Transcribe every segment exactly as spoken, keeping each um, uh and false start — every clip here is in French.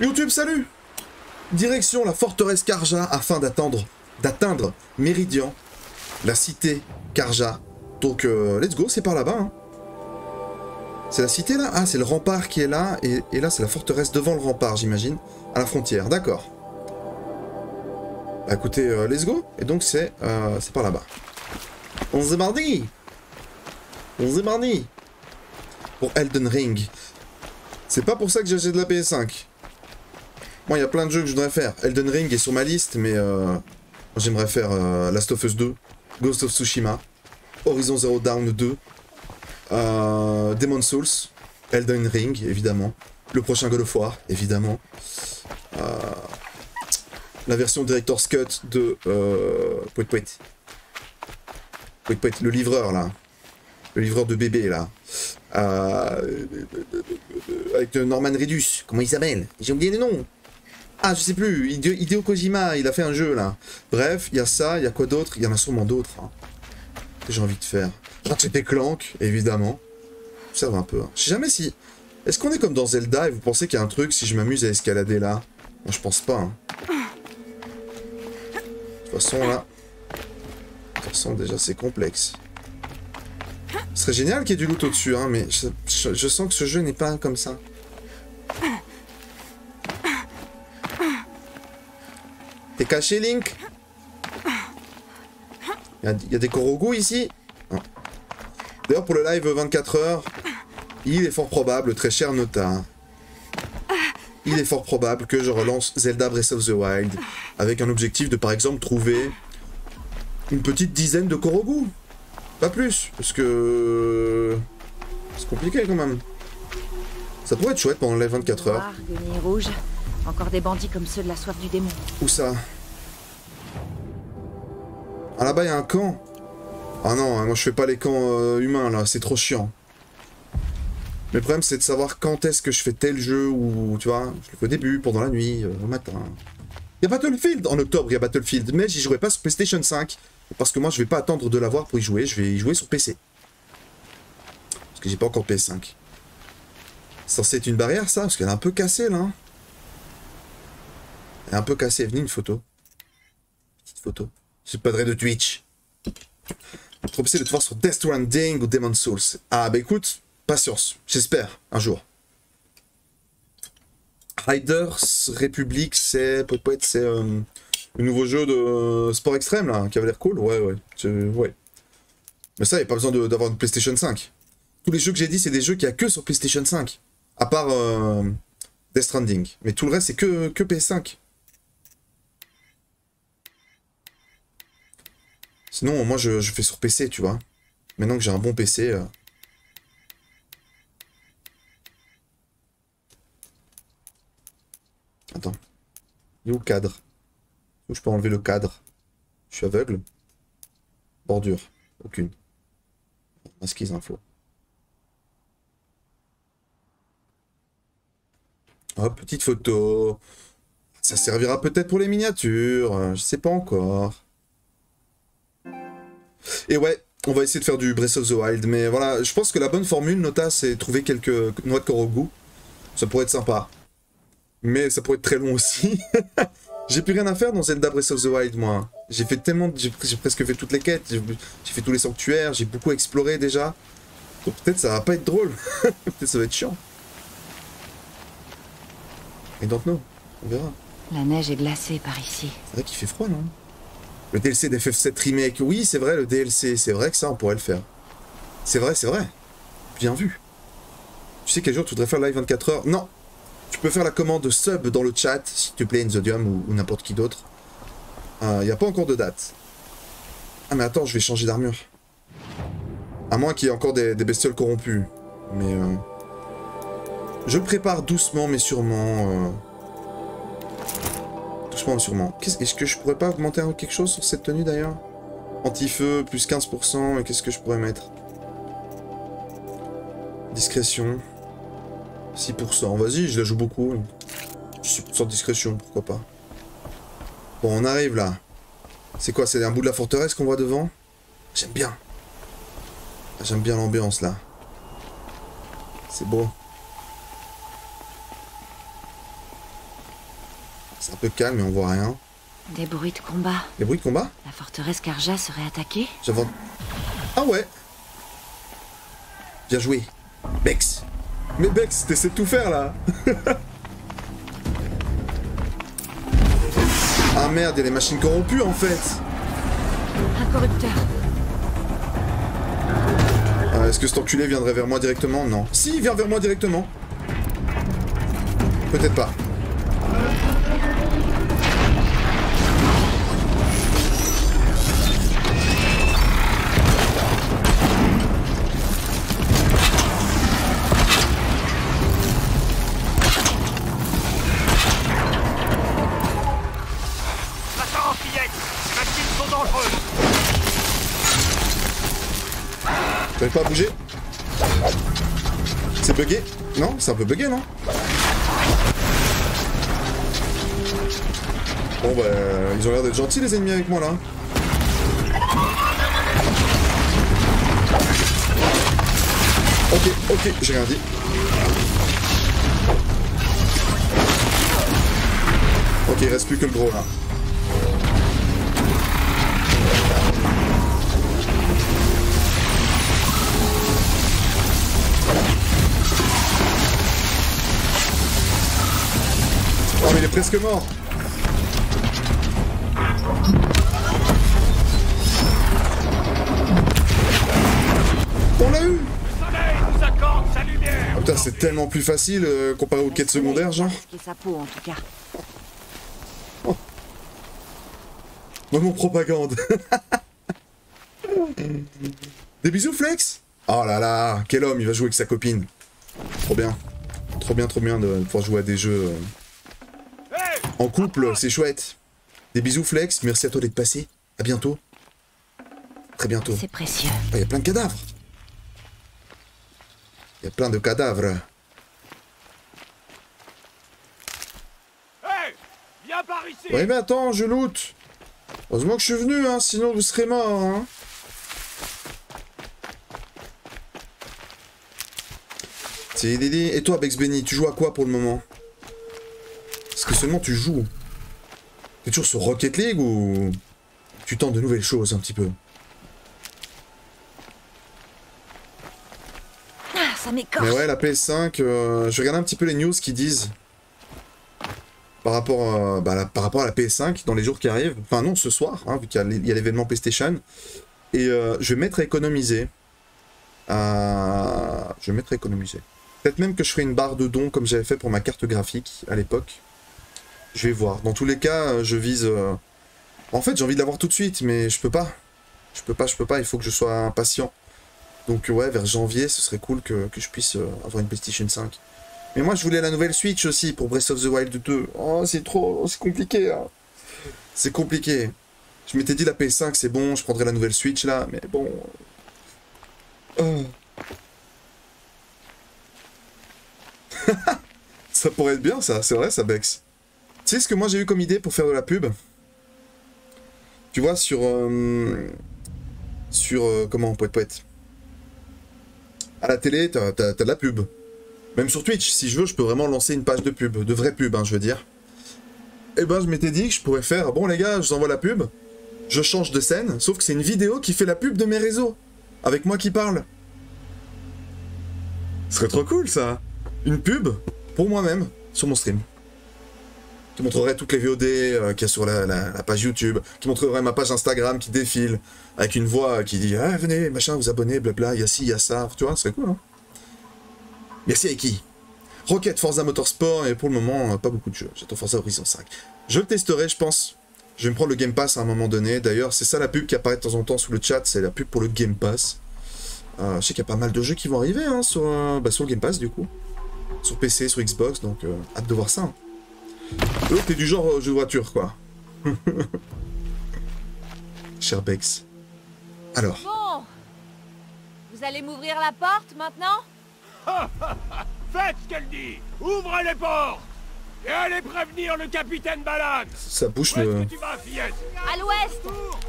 YouTube, salut! Direction la forteresse Karja afin d'atteindre Méridian, la cité Karja. Donc, euh, let's go, c'est par là-bas. Hein. C'est la cité, là? Ah, c'est le rempart qui est là, et, et là, c'est la forteresse devant le rempart, j'imagine, à la frontière, d'accord. Bah, écoutez, euh, let's go, et donc, c'est euh, c'est par là-bas. On se mardi! On se mardi! Pour Elden Ring. C'est pas pour ça que j'ai acheté de la P S cinq. Moi, il y a plein de jeux que je voudrais faire. Elden Ring est sur ma liste, mais euh, j'aimerais faire euh, Last of Us deux, Ghost of Tsushima, Horizon Zero Dawn deux, euh, Demon's Souls, Elden Ring, évidemment, le prochain God of War, évidemment, euh, la version Director's Cut de... Euh, pouet pouet. Pouet pouet, le livreur, là. Le livreur de bébé, là. Euh, avec Norman Reedus. Comment il s'appelle? J'ai oublié les noms. Ah, je sais plus. Hideo Kojima, il a fait un jeu, là. Bref, il y a ça, il y a quoi d'autre? Il y en a sûrement d'autres, hein, que j'ai envie de faire. Ratchet et Clank, évidemment. Ça va un peu. Hein. Je sais jamais si... Est-ce qu'on est comme dans Zelda et vous pensez qu'il y a un truc si je m'amuse à escalader, là? Moi, je pense pas. Hein. De toute façon, là... De toute façon, déjà, c'est complexe. Ce serait génial qu'il y ait du loot au-dessus, hein, mais je, je, je sens que ce jeu n'est pas comme ça. T'es caché, Link? Il y, y a des Korogu ici? D'ailleurs, pour le live vingt-quatre heures, il est fort probable, très cher Nota, il est fort probable que je relance Zelda Breath of the Wild avec un objectif de, par exemple, trouver une petite dizaine de Korogu. Pas plus, parce que c'est compliqué quand même. Ça pourrait être chouette pendant les vingt-quatre heures. Rouge. Encore des bandits comme ceux de la soif du démon. Où ça? Ah là-bas, il y a un camp. Ah non, moi je fais pas les camps euh, humains là, c'est trop chiant. Mais le problème c'est de savoir quand est-ce que je fais tel jeu ou tu vois, je le fais au début, pendant la nuit, euh, au matin. Il y a Battlefield en octobre, il y a Battlefield, mais j'y jouerai pas sur PlayStation cinq. Parce que moi, je vais pas attendre de l'avoir pour y jouer. Je vais y jouer sur P C. Parce que j'ai pas encore P S cinq. C'est censé être une barrière, ça? Parce qu'elle est un peu cassée, là. Elle est un peu cassée. Venez, une photo. Petite photo. Je suis padré de Twitch. Trop pressé de te voir sur Death Stranding ou Demon's Souls. Ah, bah écoute, patience. J'espère, un jour. Riders Republic, c'est... Peut-être c'est... Euh... Le nouveau jeu de sport extrême, là, qui avait l'air cool, ouais, ouais, je... ouais. Mais ça, il n'y a pas besoin d'avoir une PlayStation cinq. Tous les jeux que j'ai dit, c'est des jeux qu'il n'y a que sur PlayStation cinq. À part euh, Death Stranding. Mais tout le reste, c'est que, que P S cinq. Sinon, moi, je, je fais sur P C, tu vois. Maintenant que j'ai un bon P C... Euh... Attends. Il est où le cadre ? Je peux enlever le cadre. Je suis aveugle. Bordure. Aucune. Masquise info. Oh, petite photo. Ça servira peut-être pour les miniatures. Je sais pas encore. Et ouais, on va essayer de faire du Breath of the Wild. Mais voilà, je pense que la bonne formule, Nota, c'est trouver quelques noix de Korogu. Ça pourrait être sympa. Mais ça pourrait être très long aussi. J'ai plus rien à faire dans Zelda Breath of the Wild, moi. J'ai fait tellement... J'ai presque fait toutes les quêtes, j'ai fait tous les sanctuaires, j'ai beaucoup exploré déjà. Donc peut-être ça va pas être drôle. Peut-être ça va être chiant. Et donc non, on verra. La neige est glacée par ici. C'est vrai qu'il fait froid, non? Le D L C d'F F sept Remake. Oui, c'est vrai, le D L C. C'est vrai que ça, on pourrait le faire. C'est vrai, c'est vrai. Bien vu. Tu sais quel jour tu voudrais faire live vingt-quatre heures? Non. Tu peux faire la commande sub dans le chat, s'il te plaît, Nzodium ou, ou n'importe qui d'autre. Il euh, n'y a pas encore de date. Ah mais attends, je vais changer d'armure. À moins qu'il y ait encore des, des bestioles corrompues. Mais... Euh, je le prépare doucement mais sûrement. Euh, doucement mais sûrement. Est-ce que je pourrais pas augmenter quelque chose sur cette tenue d'ailleurs? Anti-feu, plus quinze pour cent, et qu'est-ce que je pourrais mettre? Discrétion... six pour cent, vas-y, je la joue beaucoup. six pour cent de discrétion, pourquoi pas. Bon, on arrive là. C'est quoi, c'est un bout de la forteresse qu'on voit devant? J'aime bien. J'aime bien l'ambiance là. C'est beau. C'est un peu calme et on voit rien. Des bruits de combat. Des bruits de combat? La forteresse Karja serait attaquée? J'avance. Ah ouais. Bien joué, Bex. Mais Bex, t'essaies de tout faire là. Ah merde, il y a des machines corrompues en fait. Un corrupteur. Euh, Est-ce que cet enculé viendrait vers moi directement? Non. Si, il vient vers moi directement. Peut-être pas. J'arrive pas à bouger. C'est bugué? Non, c'est un peu bugué, non? Bon bah, ils ont l'air d'être gentils les ennemis avec moi là. Ok, ok, j'ai rien dit. Ok, il reste plus que le gros là. Oh mais il est presque mort. On l'a eu. Oh putain, c'est tellement plus facile euh, comparé aux quêtes secondaires genre. Oh. Maman propagande. Des bisous Flex. Oh là là, quel homme, il va jouer avec sa copine. Trop bien. Trop bien, trop bien de pouvoir jouer à des jeux... Euh... En couple, c'est chouette. Des bisous Flex, merci à toi d'être passé. À bientôt. Très bientôt. C'est précieux. Il y a plein de cadavres. Il y a plein de cadavres. Hey, viens par ici. Ouais mais attends, je loot. Heureusement que je suis venu, hein, sinon vous serez mort. Hein. Et toi Bex Benny, tu joues à quoi pour le moment? Est-ce que seulement tu joues? T'es toujours sur Rocket League ou tu tentes de nouvelles choses un petit peu? Ah, ça m'écorche. Mais ouais, la P S cinq, euh, je regarde un petit peu les news qui disent par rapport, euh, bah, la, par rapport à la P S cinq dans les jours qui arrivent. Enfin non, ce soir, hein, vu qu'il y a l'événement PlayStation. Et euh, je vais mettre à économiser. Euh, je vais mettre à économiser. Peut-être même que je ferai une barre de dons comme j'avais fait pour ma carte graphique à l'époque. Je vais voir. Dans tous les cas, je vise... Euh... En fait, j'ai envie de l'avoir tout de suite, mais je peux pas. Je peux pas, je peux pas. Il faut que je sois patient. Donc ouais, vers janvier, ce serait cool que, que je puisse euh, avoir une PlayStation cinq. Mais moi, je voulais la nouvelle Switch aussi pour Breath of the Wild deux. Oh, c'est trop... C'est compliqué, hein. C'est compliqué. Je m'étais dit, la P S cinq, c'est bon. Je prendrai la nouvelle Switch, là. Mais bon... Oh. Ça pourrait être bien, ça. C'est vrai, ça, Bex. Tu sais ce que moi j'ai eu comme idée pour faire de la pub? Tu vois, sur... Euh, sur... Euh, comment, poète poète. À la télé, t'as t'as de la pub. Même sur Twitch, si je veux, je peux vraiment lancer une page de pub. De vraie pub, hein, je veux dire. Et ben, je m'étais dit que je pourrais faire... Bon, les gars, je vous envoie la pub. Je change de scène. Sauf que c'est une vidéo qui fait la pub de mes réseaux. Avec moi qui parle. Ce serait trop cool, ça. Une pub pour moi-même sur mon stream. Qui montrerait toutes les V O D euh, qu'il y a sur la, la, la page YouTube, qui montrerait ma page Instagram qui défile, avec une voix qui dit « Ah, venez, machin, vous abonnez, blabla, il y a ci, il y a ça. » Tu vois, ce serait cool, hein. Merci à qui Rocket, Forza Motorsport, et pour le moment, pas beaucoup de jeux. J'attends Forza Horizon cinq. Je le testerai, je pense. Je vais me prendre le Game Pass à un moment donné. D'ailleurs, c'est ça la pub qui apparaît de temps en temps sous le chat, c'est la pub pour le Game Pass. Euh, je sais qu'il y a pas mal de jeux qui vont arriver hein, sur, euh, bah, sur le Game Pass, du coup. Sur P C, sur Xbox, donc euh, hâte de voir ça. Hein. Eux, t'es du genre euh, jeu de voiture, quoi. Cher Bex. Alors. Bon. Vous allez m'ouvrir la porte, maintenant? Faites ce qu'elle dit. Ouvrez les portes. Et allez prévenir le capitaine Balan. Ça bouche le... Où est-ce que tu vas, fillette? À l'ouest.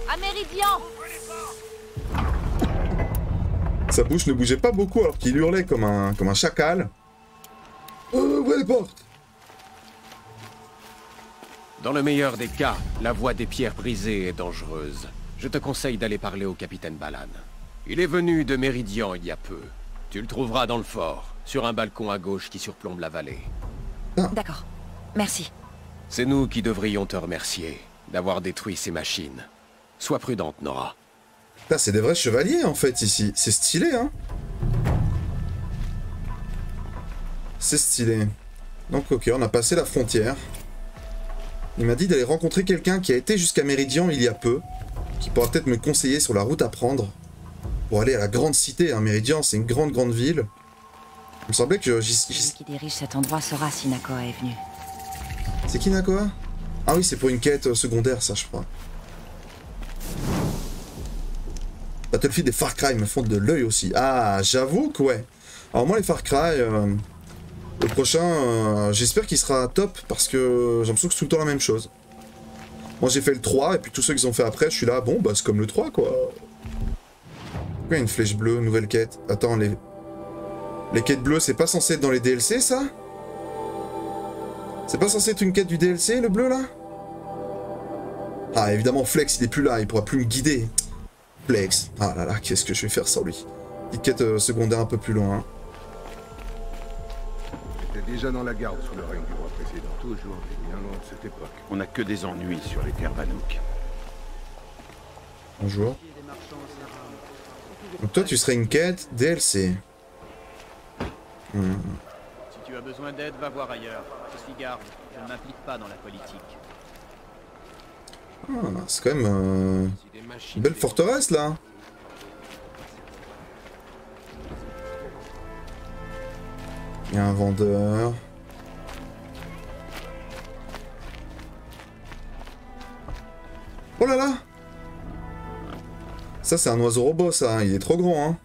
À Méridian. Ouvrez les portes. Sa bouche ne bougeait pas beaucoup, alors qu'il hurlait comme un, comme un chacal. Euh, ouvrez les portes. Dans le meilleur des cas, la voie des pierres brisées est dangereuse. Je te conseille d'aller parler au capitaine Balan. Il est venu de Méridian il y a peu. Tu le trouveras dans le fort, sur un balcon à gauche qui surplombe la vallée. D'accord, merci. C'est nous qui devrions te remercier d'avoir détruit ces machines. Sois prudente, Nora. Ah, c'est des vrais chevaliers en fait ici. C'est stylé, hein. C'est stylé. Donc ok, on a passé la frontière. Il m'a dit d'aller rencontrer quelqu'un qui a été jusqu'à Méridian il y a peu, qui pourra peut-être me conseiller sur la route à prendre pour aller à la grande cité. Hein. Méridian, c'est une grande, grande ville. Il me semblait que j'y... Celui qui dirige cet endroit saura si Nakoa est venue. C'est qui Nakoa? Ah oui, c'est pour une quête secondaire, ça, je crois. Battlefield et Far Cry me font de l'œil aussi. Ah, j'avoue que ouais. Alors moi, les Far Cry... Euh... Le prochain, euh, j'espère qu'il sera top parce que j'ai l'impression que c'est tout le temps la même chose. Moi j'ai fait le trois et puis tous ceux qu'ils ont fait après, je suis là, bon bah c'est comme le trois quoi. Pourquoi il y a une flèche bleue, nouvelle quête? Attends, les... les quêtes bleues, c'est pas censé être dans les D L C ça? C'est pas censé être une quête du D L C le bleu là? Ah évidemment Flex il est plus là, il pourra plus me guider. Flex, ah là là, qu'est-ce que je vais faire sans lui? Petite quête euh, secondaire un peu plus loin. Hein. Déjà dans la garde sous le règne du roi précédent, toujours bien loin de cette époque. On n'a que des ennuis sur les terres Vanouk. Bonjour. Donc toi tu serais une quête D L C. Hmm. Si tu as besoin d'aide, va voir ailleurs. Je suis garde, je ne m'implique pas dans la politique. Ah, c'est quand même euh, une belle forteresse là. Il y a un vendeur. Oh là là! Ça c'est un oiseau robot ça, il est trop grand hein.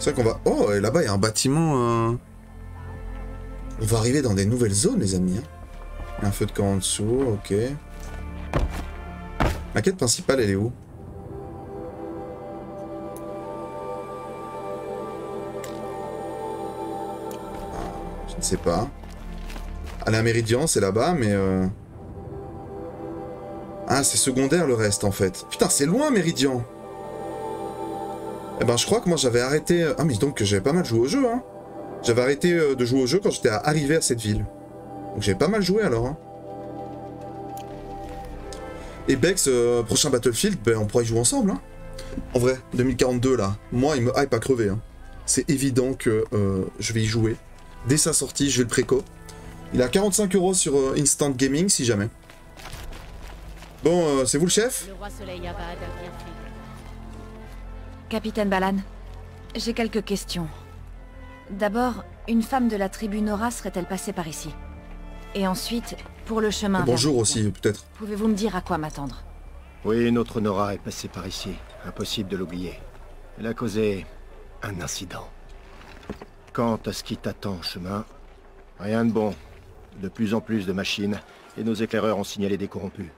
C'est vrai qu'on va... Oh et là-bas il y a un bâtiment... Euh... On va arriver dans des nouvelles zones les amis. Il y a un feu de camp en dessous, ok. Ma quête principale elle est où? Je sais pas. Aller à Méridian, c'est là-bas, mais... Euh... Ah, c'est secondaire le reste, en fait. Putain, c'est loin, Méridian. Eh ben, je crois que moi, j'avais arrêté... Ah, mais donc, j'avais pas mal joué au jeu, hein. J'avais arrêté euh, de jouer au jeu quand j'étais arrivé à cette ville. Donc, j'avais pas mal joué, alors, hein. Et Bex, euh, prochain Battlefield, ben, on pourra y jouer ensemble, hein. En vrai, deux mille quarante-deux, là. Moi, il me hype à crever, hein. C'est évident que euh, je vais y jouer. Dès sa sortie, je vais le préco. Il a quarante-cinq euros sur euh, Instant Gaming, si jamais. Bon, euh, c'est vous le chef? Le Roi Soleil Avad a bien fait. Capitaine Balan, j'ai quelques questions. D'abord, une femme de la tribu Nora serait-elle passée par ici? Et ensuite, pour le chemin... Bonjour aussi, peut-être. Pouvez-vous me dire à quoi m'attendre? Oui, notre Nora est passée par ici. Impossible de l'oublier. Elle a causé un incident. Quant à ce qui t'attend en chemin, rien de bon. De plus en plus de machines, et nos éclaireurs ont signalé des corrompus.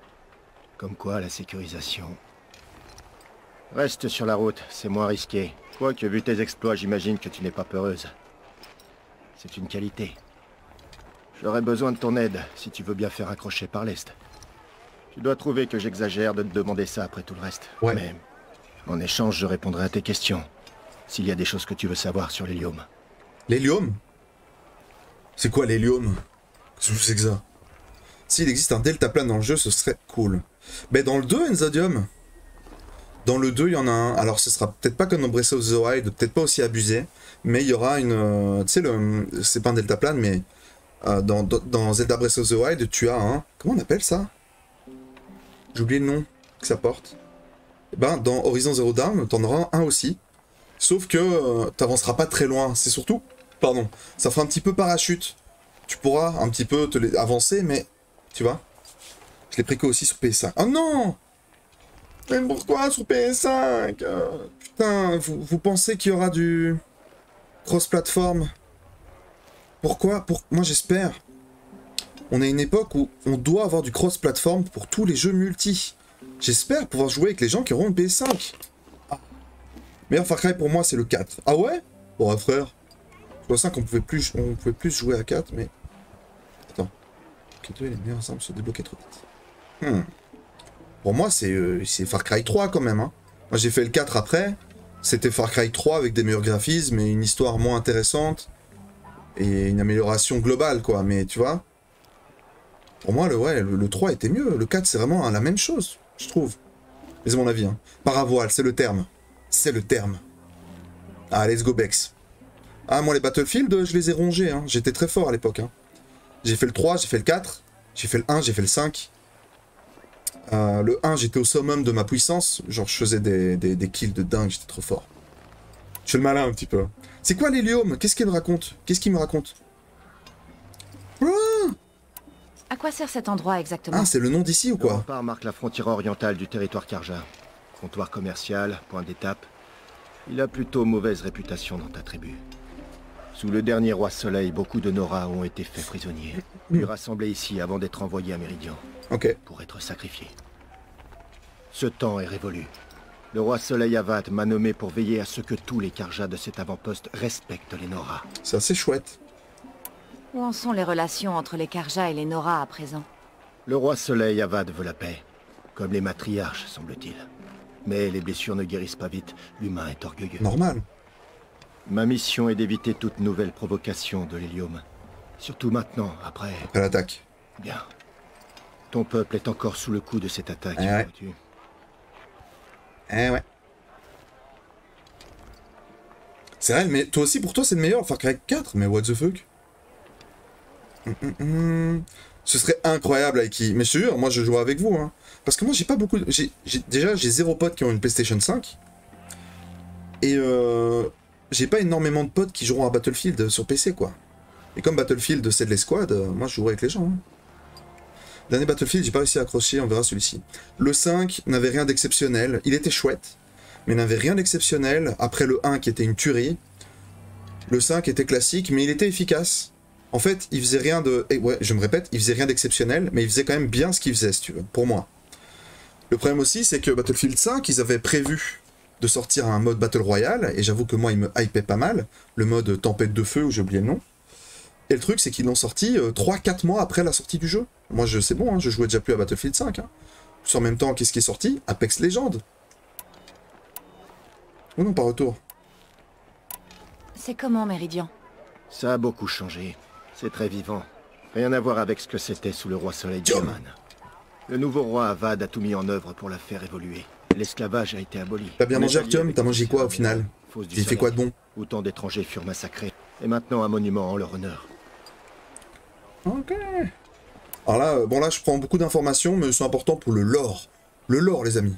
Comme quoi la sécurisation... Reste sur la route, c'est moins risqué. Quoique, vu tes exploits, j'imagine que tu n'es pas peureuse. C'est une qualité. J'aurais besoin de ton aide, si tu veux bien faire un crochet par l'Est. Tu dois trouver que j'exagère de te demander ça après tout le reste. Ouais. Mais, en échange, je répondrai à tes questions. S'il y a des choses que tu veux savoir sur l'hélium. L'hélium? C'est quoi l'hélium? Qu'est-ce que c'est que ça? S'il existe un deltaplane dans le jeu, ce serait cool. Mais dans le deux, Enzadium. Dans le deux, il y en a un. Alors ce sera peut-être pas comme dans Breath of the Wild, peut-être pas aussi abusé. Mais il y aura une... Euh, tu sais, le... c'est pas un deltaplane, mais... Euh, dans, dans Zelda Breath of the Wild, tu as un... Comment on appelle ça? J'ai oublié le nom que ça porte. Et ben, dans Horizon Zero Dawn, t'en auras un aussi. Sauf que euh, t'avanceras pas très loin. C'est surtout... Pardon, ça fera un petit peu parachute. Tu pourras un petit peu te les avancer, mais tu vois. Je l'ai préco aussi sur P S cinq. Oh non! Mais pourquoi sur P S cinq? euh, Putain, vous, vous pensez qu'il y aura du cross-platform? Pourquoi? Pour... Moi j'espère. On est à une époque où on doit avoir du cross-platform pour tous les jeux multi. J'espère pouvoir jouer avec les gens qui auront le P S cinq. Ah. Meilleur Far Cry pour moi c'est le quatre. Ah ouais? Bon frère. Je vois ça qu'on pouvait plus on pouvait plus jouer à quatre, mais Kyoto et les meilleurs armes se débloquaient trop vite. Hmm. Pour moi, c'est euh, Far Cry trois quand même. Hein. Moi, j'ai fait le quatre après. C'était Far Cry trois avec des meilleurs graphismes et une histoire moins intéressante. Et une amélioration globale, quoi. Mais tu vois, pour moi, le, ouais, le, le trois était mieux. Le quatre, c'est vraiment hein, la même chose, je trouve. C'est mon avis. Hein. Paravoile, c'est le terme. C'est le terme. Ah, let's go, Bex. Ah, moi, les Battlefield, je les ai rongés. Hein. J'étais très fort à l'époque. Hein. J'ai fait le trois, j'ai fait le quatre, j'ai fait le un, j'ai fait le cinq. Euh, le un, j'étais au summum de ma puissance. Genre, je faisais des, des, des kills de dingue, j'étais trop fort. Je fais le malin un petit peu. C'est quoi l'hélium? Qu'est-ce qu'il me raconte? Qu'est-ce qu'il me raconte? Ah, à quoi sert cet endroit exactement? Ah, c'est le nom d'ici ou quoi? Le rempart marque la frontière orientale du territoire Karja. Comptoir commercial, point d'étape. Il a plutôt mauvaise réputation dans ta tribu. Sous le dernier Roi Soleil, beaucoup de Nora ont été faits prisonniers, puis rassemblés ici avant d'être envoyés à Méridian, okay, pour être sacrifiés. Ce temps est révolu. Le Roi Soleil Avad m'a nommé pour veiller à ce que tous les Karjas de cet avant-poste respectent les Nora. C'est assez chouette. Où en sont les relations entre les Karjas et les Nora à présent? Le Roi Soleil Avad veut la paix, comme les matriarches, semble-t-il. Mais les blessures ne guérissent pas vite, l'humain est orgueilleux. Normal. Ma mission est d'éviter toute nouvelle provocation de l'hélium. Surtout maintenant, après... Après l'attaque. Bien. Ton peuple est encore sous le coup de cette attaque. Eh ouais. Tu... Eh ouais. C'est vrai, mais toi aussi, pour toi, c'est le meilleur. Far Cry quatre, mais what the fuck. mm -mm. Ce serait incroyable avec qui... Mais je te jure, moi, je joue avec vous. Hein. Parce que moi, j'ai pas beaucoup... De... J'ai... J'ai... Déjà, j'ai zéro pote qui ont une PlayStation cinq. Et... Euh... J'ai pas énormément de potes qui joueront à Battlefield sur P C, quoi. Et comme Battlefield, c'est de l'escouade, euh, moi, je jouerai avec les gens. Hein. Dernier Battlefield, j'ai pas réussi à accrocher, on verra celui-ci. Le cinq n'avait rien d'exceptionnel. Il était chouette, mais n'avait rien d'exceptionnel. Après le un, qui était une tuerie, le cinq était classique, mais il était efficace. En fait, il faisait rien de... Et ouais, je me répète, il faisait rien d'exceptionnel, mais il faisait quand même bien ce qu'il faisait, si tu veux, pour moi. Le problème aussi, c'est que Battlefield cinq, ils avaient prévu... de sortir un mode Battle Royale, et j'avoue que moi il me hypait pas mal, le mode Tempête de Feu, où j'ai oublié le nom, et le truc c'est qu'ils l'ont sorti euh, trois quatre mois après la sortie du jeu. Moi je sais bon, hein, je jouais déjà plus à Battlefield cinq. Hein. En même temps, qu'est-ce qui est sorti? Apex Legends. Ou non, pas retour. C'est comment Méridian? Ça a beaucoup changé, c'est très vivant. Rien à voir avec ce que c'était sous le Roi Soleil German. Le nouveau Roi Avad a tout mis en œuvre pour la faire évoluer. L'esclavage a été aboli. T'as bien mangé Artyom? T'as mangé quoi au final? J'ai fait quoi de bon? Autant d'étrangers furent massacrés. Et maintenant un monument en leur honneur. Ok. Alors là, bon là je prends beaucoup d'informations, mais c'est important pour le lore. Le lore les amis.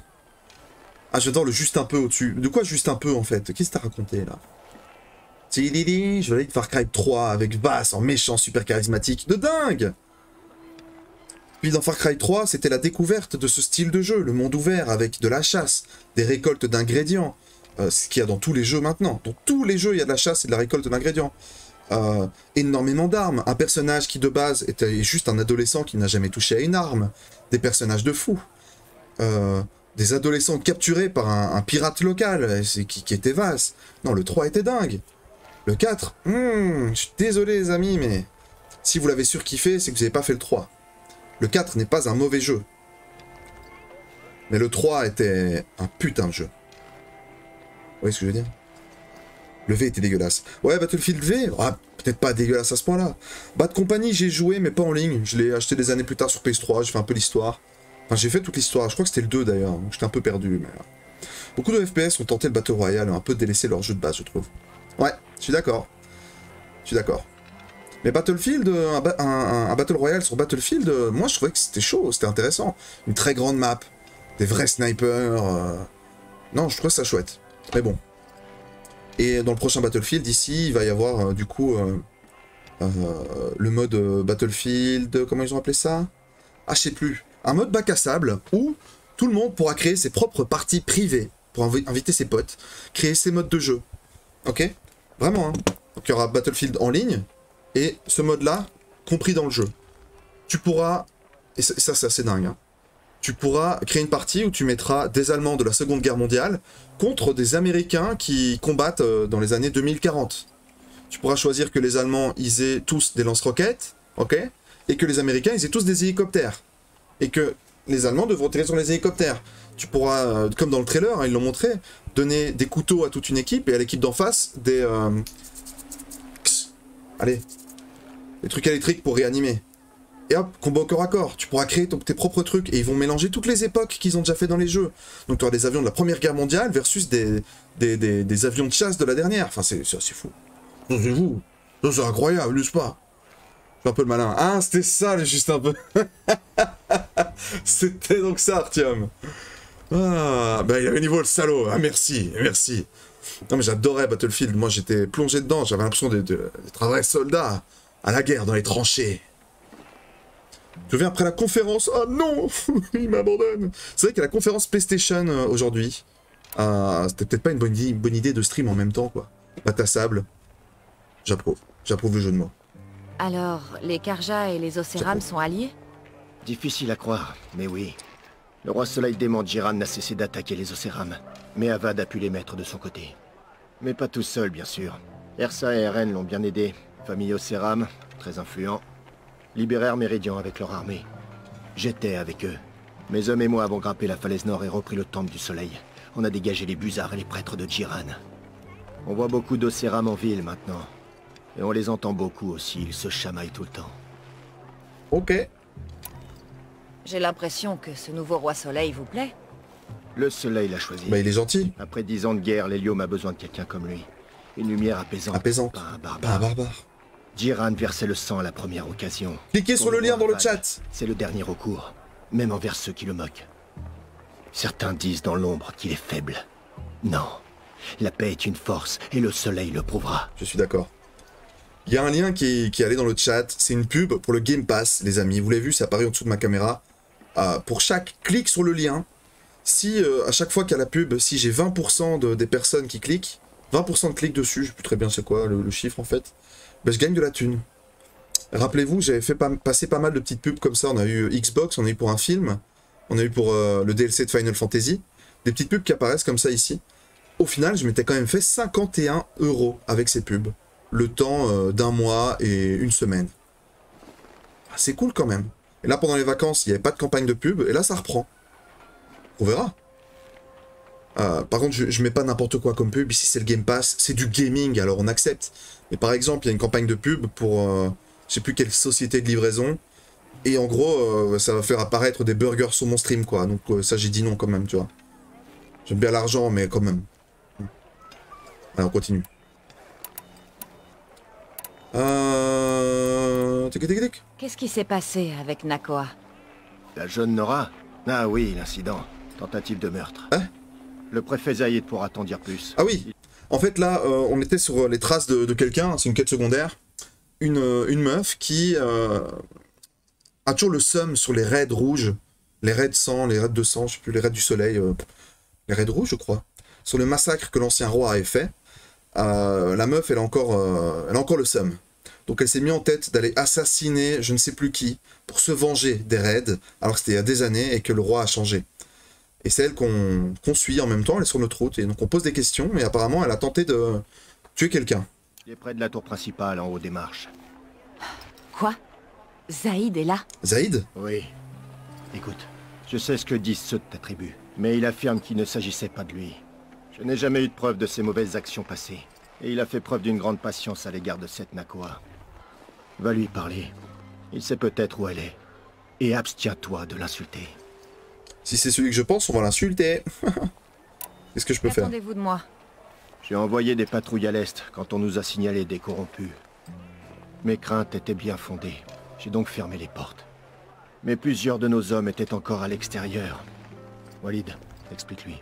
Ah j'adore le juste un peu au-dessus. De quoi juste un peu en fait? Qu'est-ce que t'as raconté là? Tididi, je vais aller de Far Cry trois avec Bass en méchant super charismatique. De dingue! Puis dans Far Cry trois, c'était la découverte de ce style de jeu, le monde ouvert, avec de la chasse, des récoltes d'ingrédients, euh, ce qu'il y a dans tous les jeux maintenant. Dans tous les jeux, il y a de la chasse et de la récolte d'ingrédients. Euh, énormément d'armes, un personnage qui de base était juste un adolescent qui n'a jamais touché à une arme, des personnages de fous, euh, des adolescents capturés par un, un pirate local qui, qui était vaste. Non, le trois était dingue. Le quatre, hmm, je suis désolé les amis, mais si vous l'avez surkiffé, c'est que vous n'avez pas fait le trois. Le quatre n'est pas un mauvais jeu. Mais le trois était un putain de jeu. Vous voyez ce que je veux dire? Le V était dégueulasse. Ouais, Battlefield V, ah, peut-être pas dégueulasse à ce point-là. Bad Company, j'ai joué, mais pas en ligne. Je l'ai acheté des années plus tard sur P S trois, j'ai fait un peu l'histoire. Enfin, j'ai fait toute l'histoire. Je crois que c'était le deux, d'ailleurs. Donc, j'étais un peu perdu. Mais... Beaucoup de F P S ont tenté le Battle Royale, un peu délaissé leur jeu de base, je trouve. Ouais, je suis d'accord. Je suis d'accord. Mais Battlefield, un, un, un Battle Royale sur Battlefield, euh, moi je trouvais que c'était chaud, c'était intéressant. Une très grande map, des vrais snipers... Euh... Non, je trouvais ça chouette. Mais bon. Et dans le prochain Battlefield, ici, il va y avoir euh, du coup euh, euh, le mode euh, Battlefield... Comment ils ont appelé ça? Ah, je sais plus. Un mode bac à sable où tout le monde pourra créer ses propres parties privées pour inv inviter ses potes, créer ses modes de jeu. Ok? Vraiment, hein. Donc il y aura Battlefield en ligne. Et ce mode-là, compris dans le jeu, tu pourras, et ça, ça c'est assez dingue, hein, tu pourras créer une partie où tu mettras des Allemands de la Seconde Guerre mondiale contre des Américains qui combattent euh, dans les années deux mille quarante. Tu pourras choisir que les Allemands, ils aient tous des lance-roquettes, ok, et que les Américains, ils aient tous des hélicoptères. Et que les Allemands devront tirer sur les hélicoptères. Tu pourras, euh, comme dans le trailer, hein, ils l'ont montré, donner des couteaux à toute une équipe et à l'équipe d'en face des... Euh... Allez, des trucs électriques pour réanimer. Et hop, combat au corps à corps. Tu pourras créer ton, tes propres trucs. Et ils vont mélanger toutes les époques qu'ils ont déjà fait dans les jeux. Donc tu auras des avions de la Première Guerre mondiale versus des, des, des, des avions de chasse de la dernière. Enfin, c'est assez fou. C'est fou. C'est incroyable, n'est-ce pas? Je suis un peu le malin. Ah, c'était ça, juste un peu. C'était donc ça, Artyom. Ah, bah il avait niveau le salaud. Ah, merci, merci. Non mais j'adorais Battlefield. Moi, j'étais plongé dedans. J'avais l'impression d'être un vrai soldat à la guerre, dans les tranchées. Je viens après la conférence. Oh non, il m'abandonne. C'est vrai qu'il y a la conférence PlayStation aujourd'hui. Euh, C'était peut-être pas une bonne, une bonne idée de stream en même temps, quoi. Batassable. J'approuve. J'approuve le jeu de mots. Alors, les Karja et les Oseram sont alliés? Difficile à croire, mais oui. Le Roi Soleil dément Jiran n'a cessé d'attaquer les Oseram, mais Avad a pu les mettre de son côté. Mais pas tout seul, bien sûr. Ersa et R N l'ont bien aidé. Famille Oseram, très influent. Libérèrent Méridian avec leur armée. J'étais avec eux. Mes hommes et moi avons grimpé la falaise nord et repris le temple du soleil. On a dégagé les busards et les prêtres de Jiran. On voit beaucoup d'Oseram en ville maintenant. Et on les entend beaucoup aussi, ils se chamaillent tout le temps. Ok. J'ai l'impression que ce nouveau roi soleil vous plaît. Le soleil l'a choisi. Bah il est gentil. Après dix ans de guerre, l'hélium a besoin de quelqu'un comme lui. Une lumière apaisante. Apaisante. Pas un barbare. Pas un barbare. Jiran versait le sang à la première occasion. Cliquez Pour sur le lien dans le chat. C'est le dernier recours, même envers ceux qui le moquent. Certains disent dans l'ombre qu'il est faible. Non, la paix est une force et le soleil le prouvera. Je suis d'accord. Il y a un lien qui, qui est allé dans le chat. C'est une pub pour le Game Pass, les amis. Vous l'avez vu, ça apparaît en dessous de ma caméra. Euh, pour chaque clic sur le lien, si euh, à chaque fois qu'il y a la pub, si j'ai vingt pour cent de, des personnes qui cliquent, vingt pour cent de clics dessus, je ne sais plus très bien c'est quoi le, le chiffre en fait, ben, je gagne de la thune. Rappelez-vous, j'avais fait pas, passer pas mal de petites pubs comme ça. On a eu Xbox, on a eu pour un film, on a eu pour euh, le D L C de Final Fantasy. Des petites pubs qui apparaissent comme ça ici. Au final, je m'étais quand même fait cinquante et un euros avec ces pubs. Le temps euh, d'un mois et une semaine. Ah, c'est cool quand même. Et là, pendant les vacances, il n'y avait pas de campagne de pub. Et là, ça reprend. On verra. Euh, par contre, je ne mets pas n'importe quoi comme pub. Ici, c'est le Game Pass. C'est du gaming, alors on accepte. Mais par exemple, il y a une campagne de pub pour euh, je sais plus quelle société de livraison. Et en gros, euh, ça va faire apparaître des burgers sur mon stream, quoi. Donc euh, ça, j'ai dit non quand même, tu vois. J'aime bien l'argent, mais quand même. Alors, on continue. Euh... Qu'est-ce qui s'est passé avec Nakoa? La jeune Nora? Ah oui, l'incident. Tentative de meurtre. Hein? Le préfet Zaïd pourra t'en dire plus. Ah oui. En fait là, euh, on était sur les traces de, de quelqu'un, c'est une quête secondaire. Une, une meuf qui euh, a toujours le seum sur les raids rouges. Les raids sang, les raids de sang, je sais plus, les raids du soleil. Euh, les raids rouges, je crois. Sur le massacre que l'ancien roi avait fait. Euh, la meuf, elle a encore, euh, elle a encore le seum. Donc elle s'est mise en tête d'aller assassiner je ne sais plus qui pour se venger des raids, alors que c'était il y a des années et que le roi a changé. Et c'est elle qu'on qu'on suit en même temps, elle est sur notre route, et donc on pose des questions, mais apparemment elle a tenté de tuer quelqu'un. Il est près de la tour principale, en haut des marches. Quoi? Zaïd est là? Zaïd? Oui. Écoute, je sais ce que disent ceux de ta tribu, mais il affirme qu'il ne s'agissait pas de lui. Je n'ai jamais eu de preuve de ses mauvaises actions passées, et il a fait preuve d'une grande patience à l'égard de cette Nakoa. Va lui parler, il sait peut-être où elle est, et abstiens-toi de l'insulter. Si c'est celui que je pense, on va l'insulter. Qu'est-ce que je peux faire? Attendez-vous de moi. J'ai envoyé des patrouilles à l'est quand on nous a signalé des corrompus. Mes craintes étaient bien fondées, j'ai donc fermé les portes. Mais plusieurs de nos hommes étaient encore à l'extérieur. Walid, explique-lui.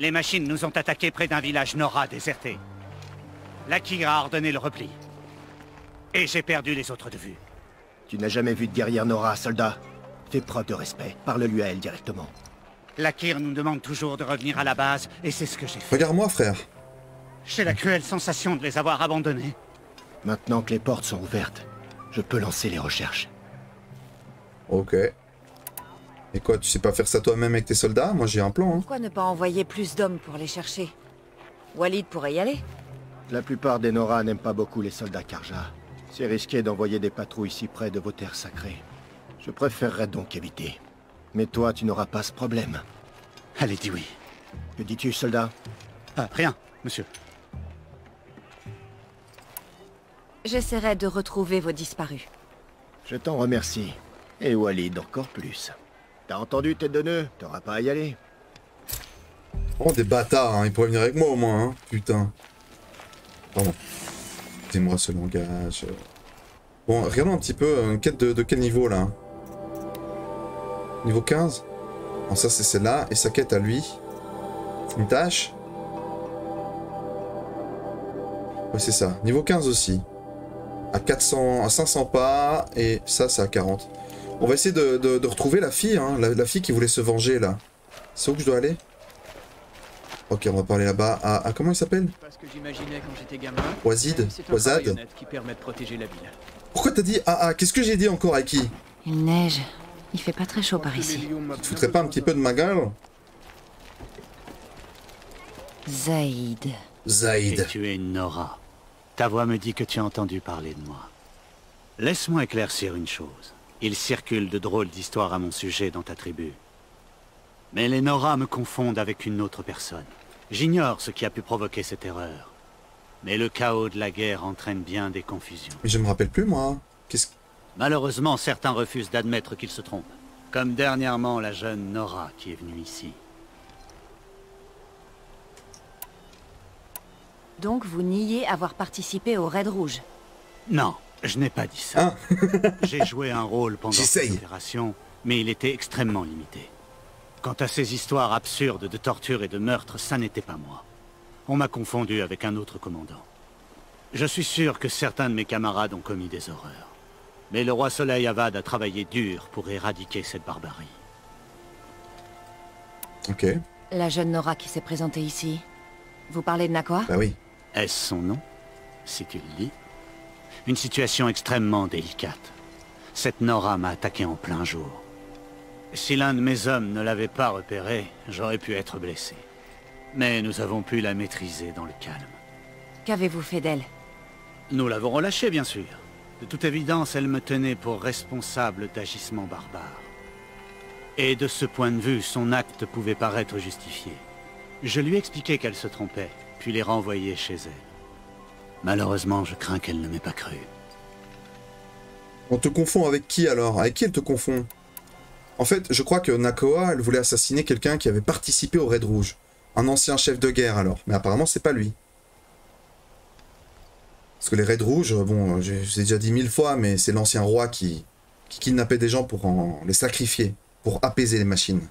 Les machines nous ont attaqués près d'un village Nora déserté. L'Akira a ordonné le repli. Et j'ai perdu les autres de vue. Tu n'as jamais vu de guerrière Nora, soldat. Fais preuve de respect. Parle-lui à elle directement. L'Akira nous demande toujours de revenir à la base, et c'est ce que j'ai fait. Regarde-moi, frère. J'ai la cruelle sensation de les avoir abandonnés. Maintenant que les portes sont ouvertes, je peux lancer les recherches. Ok. Et quoi, tu sais pas faire ça toi-même avec tes soldats? Moi j'ai un plan. Hein. Pourquoi ne pas envoyer plus d'hommes pour les chercher? Walid pourrait y aller. La plupart des Nora n'aiment pas beaucoup les soldats Karja. C'est risqué d'envoyer des patrouilles si près de vos terres sacrées. Je préférerais donc éviter. Mais toi, tu n'auras pas ce problème. Allez, dis oui. Que dis-tu, soldat? Ah, rien, monsieur. J'essaierai de retrouver vos disparus. Je t'en remercie. Et Walid encore plus. T'as entendu, tête de nœud? T'auras pas à y aller. Oh, des bâtards, hein. Ils pourraient venir avec moi au moins, hein. Putain. Pardon. Dis-moi ce langage. Bon, regardons un petit peu. Une quête de, de quel niveau, là? Niveau quinze? Bon, ça, c'est celle-là. Et sa quête à lui. Une tâche? Ouais, c'est ça. Niveau quinze aussi. À quatre cents, à cinq cents pas, et ça, c'est à quarante. On va essayer de, de, de retrouver la fille, hein, la, la fille qui voulait se venger, là. C'est où que je dois aller? Ok, on va parler là-bas à, à... Comment il s'appelle? Oisid? Oisad? Pourquoi t'as dit ah ah? Qu'est-ce que j'ai dit encore à qui? Il neige. Il fait pas très chaud par ici. Tu te foutrais pas un petit peu de ma gueule? Zaïd. Zaïd. Et tu es Nora. Ta voix me dit que tu as entendu parler de moi. Laisse-moi éclaircir une chose. Il circule de drôles d'histoires à mon sujet dans ta tribu. Mais les Nora me confondent avec une autre personne. J'ignore ce qui a pu provoquer cette erreur. Mais le chaos de la guerre entraîne bien des confusions. Mais je me rappelle plus, moi. Qu'est-ce... Malheureusement, certains refusent d'admettre qu'ils se trompent. Comme dernièrement la jeune Nora qui est venue ici. Donc vous niez avoir participé au raid rouge? Non, je n'ai pas dit ça. Ah. J'ai joué un rôle pendant cette opération, mais il était extrêmement limité. Quant à ces histoires absurdes de torture et de meurtre, ça n'était pas moi. On m'a confondu avec un autre commandant. Je suis sûr que certains de mes camarades ont commis des horreurs. Mais le Roi Soleil Avad a travaillé dur pour éradiquer cette barbarie. Ok. La jeune Nora qui s'est présentée ici, vous parlez de Nakoa? Bah oui. Est-ce son nom, si tu le lis? Une situation extrêmement délicate. Cette Nora m'a attaqué en plein jour. Si l'un de mes hommes ne l'avait pas repérée, j'aurais pu être blessé. Mais nous avons pu la maîtriser dans le calme. Qu'avez-vous fait d'elle? Nous l'avons relâchée, bien sûr. De toute évidence, elle me tenait pour responsable d'agissements barbares. Et de ce point de vue, son acte pouvait paraître justifié. Je lui expliquai qu'elle se trompait, puis les renvoyai chez elle. Malheureusement, je crains qu'elle ne m'ait pas cru. On te confond avec qui alors? Avec qui elle te confond? En fait, je crois que Nakoa, elle voulait assassiner quelqu'un qui avait participé au raid rouge. Un ancien chef de guerre alors, mais apparemment c'est pas lui. Parce que les raids rouges, bon, je l'ai déjà dit mille fois, mais c'est l'ancien roi qui, qui kidnappait des gens pour en, les sacrifier, pour apaiser les machines.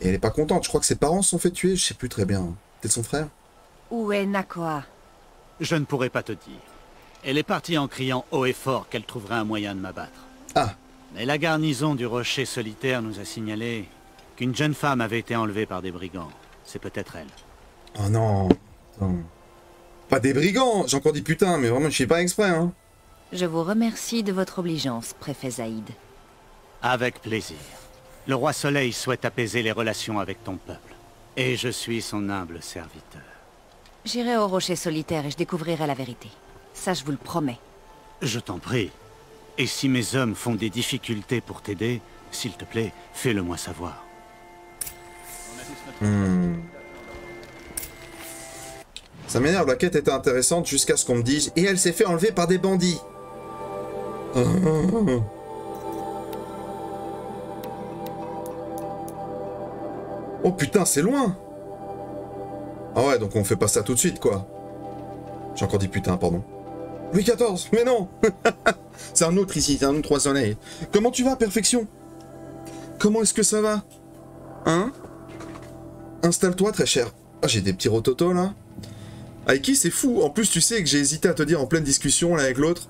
Et elle est pas contente, je crois que ses parents se sont fait tuer, je sais plus très bien. Peut-être son frère? Où est Nakoa? Je ne pourrais pas te dire. Elle est partie en criant haut et fort qu'elle trouverait un moyen de m'abattre. Ah. Mais la garnison du Rocher Solitaire nous a signalé qu'une jeune femme avait été enlevée par des brigands. C'est peut-être elle. Oh non. non. Pas des brigands. J'ai encore dit putain, mais vraiment je suis pas exprès, hein. Je vous remercie de votre obligeance, préfet Zaïd. Avec plaisir. Le Roi Soleil souhaite apaiser les relations avec ton peuple. Et je suis son humble serviteur. J'irai au Rocher Solitaire et je découvrirai la vérité. Ça, je vous le promets. Je t'en prie. Et si mes hommes font des difficultés pour t'aider, s'il te plaît, fais-le-moi savoir. Hmm. Ça m'énerve, la quête était intéressante jusqu'à ce qu'on me dise « Et elle s'est fait enlever par des bandits !» Oh putain, c'est loin! Ah ouais, donc on fait pas ça tout de suite, quoi. J'ai encore dit putain, pardon. Louis quatorze, mais non! C'est un autre ici, c'est un autre Roi Soleil. Comment tu vas, perfection? Comment est-ce que ça va? Hein? Installe-toi, très cher. Ah, j'ai des petits rototos, là. Avec qui, c'est fou. En plus, tu sais que j'ai hésité à te dire en pleine discussion, là, avec l'autre,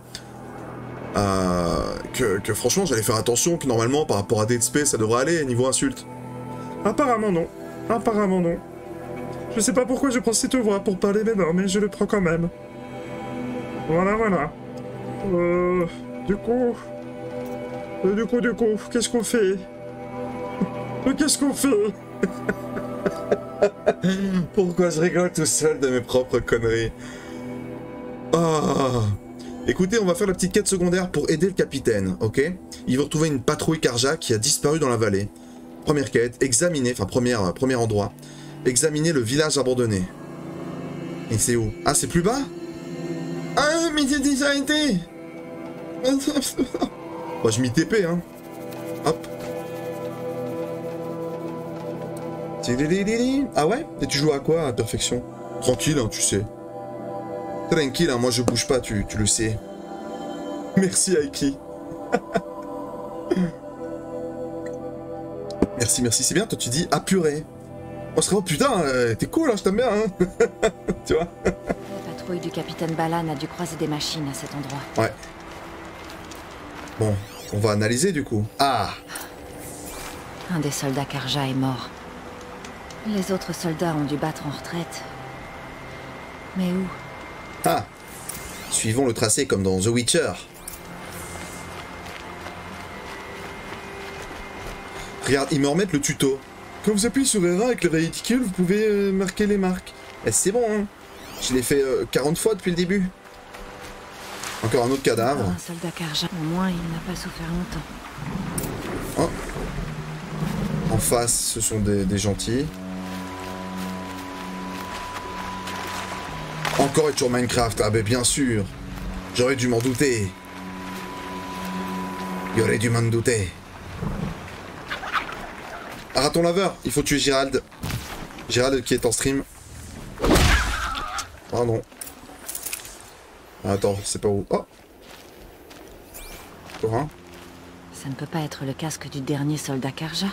euh, que, que franchement, j'allais faire attention, que normalement, par rapport à Dead Space, ça devrait aller, niveau insulte. Apparemment non, apparemment non. Je sais pas pourquoi je prends cette voix pour parler maintenant, mais je le prends quand même. Voilà, voilà. Euh, du coup... Euh, du coup, du coup, qu'est-ce qu'on fait? Qu'est-ce qu'on fait? Pourquoi je rigole tout seul de mes propres conneries? Oh. Écoutez, on va faire la petite quête secondaire pour aider le capitaine, ok? Il veut retrouver une patrouille Karja qui a disparu dans la vallée. Première quête, examiner, enfin premier euh, premier endroit, examiner le village abandonné. Et c'est où? Ah, c'est plus bas? Ah, mais j'ai déjà été. Moi, je m'y T P, hein. Hop. Ah ouais? Et tu joues à quoi, à perfection? Tranquille, hein, tu sais. Tranquille, hein, moi je bouge pas, tu, tu le sais. Merci, Aiki. Merci, merci, c'est bien, toi tu dis apuré. Oh, c'est vraiment, putain, euh, t'es cool, hein, je t'aime bien, hein. Tu vois. La patrouille du capitaine Balan a dû croiser des machines à cet endroit. Ouais. Bon, on va analyser du coup. Ah. Un des soldats Karja est mort. Les autres soldats ont dû battre en retraite. Mais où? Ah. Suivons le tracé comme dans The Witcher. Regarde, ils me remettent le tuto. Quand vous appuyez sur R un avec le réticule, vous pouvez euh, marquer les marques. Eh, c'est bon, hein. Je l'ai fait euh, quarante fois depuis le début. Encore un autre cadavre. Un soldat Karja. Au moins, il n'a pas souffert longtemps. Oh. En face, ce sont des, des gentils. Encore être sur Minecraft, ah ben bien sûr. J'aurais dû m'en douter. J'aurais dû m'en douter. Ah, raton laveur, il faut tuer Gérald. Gérald qui est en stream. Pardon. Ah, attends, c'est pas où. Oh. Hein. Ça ne peut pas être le casque du dernier soldat Karja.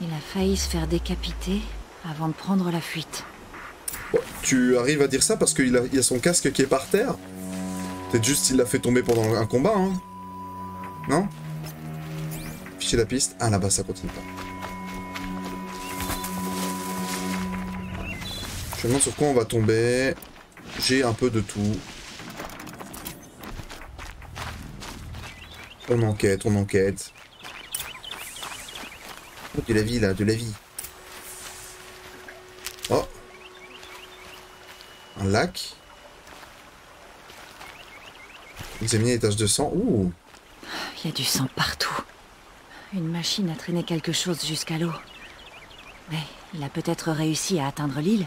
Il a failli se faire décapiter avant de prendre la fuite. Oh, tu arrives à dire ça parce qu'il a, il a son casque qui est par terre. Peut-être juste il l'a fait tomber pendant un combat, hein. Non? Ficher la piste. Ah, là-bas, ça continue pas. Je me demande sur quoi on va tomber. J'ai un peu de tout. On enquête, on enquête. Oh, de la vie, là, de la vie. Oh. Un lac. Examiner les taches de sang. Ouh. Il y a du sang partout. Une machine a traîné quelque chose jusqu'à l'eau. Mais il a peut-être réussi à atteindre l'île.